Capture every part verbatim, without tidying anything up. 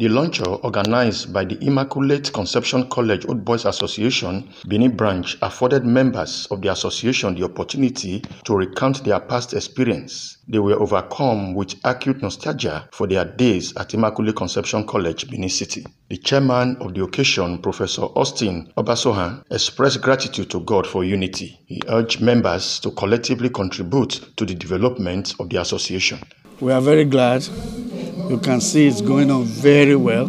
The launcher, organized by the Immaculate Conception College Old Boys Association, Benin Branch, afforded members of the association the opportunity to recount their past experience. They were overcome with acute nostalgia for their days at Immaculate Conception College, Benin City. The chairman of the occasion, Professor Austin Obasohan, expressed gratitude to God for unity. He urged members to collectively contribute to the development of the association. We are very glad. You can see it's going on very well,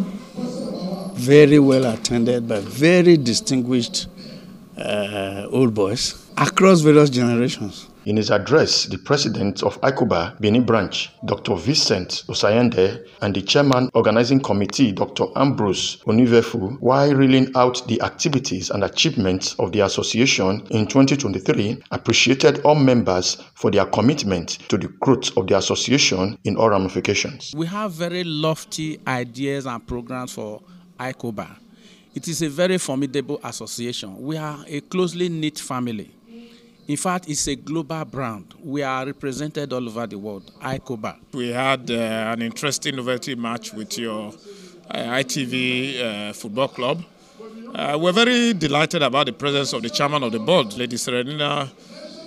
very well attended by very distinguished uh, old boys across various generations. In his address, the president of ICOBA Benin Branch, Doctor Vincent Osayende, and the chairman organizing committee, Doctor Ambrose Onivefu, while reeling out the activities and achievements of the association in twenty twenty-three, appreciated all members for their commitment to the growth of the association in all ramifications. We have very lofty ideas and programs for ICOBA. It is a very formidable association. We are a closely knit family. In fact, it's a global brand. We are represented all over the world, ICOBA. We had uh, an interesting novelty match with your uh, I T V uh, football club. Uh, we're very delighted about the presence of the chairman of the board, Lady Serena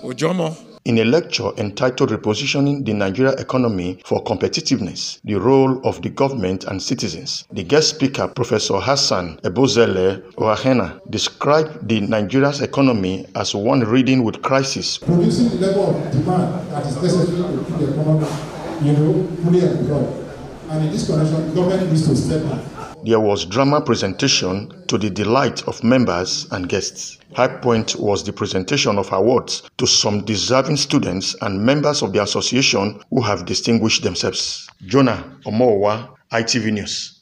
Ojomo. In a lecture entitled Repositioning the Nigerian Economy for Competitiveness, the Role of the Government and Citizens, the guest speaker, Professor Hassan Ebozele Oahena, described the Nigeria's economy as one reeling with crisis. Producing the level of demand that is necessary to keep the economy, you know, fully employed. And in this connection, the government needs to step back. There was drama presentation to the delight of members and guests. High point was the presentation of awards to some deserving students and members of the association who have distinguished themselves. Jonah Omorowa, I T V News.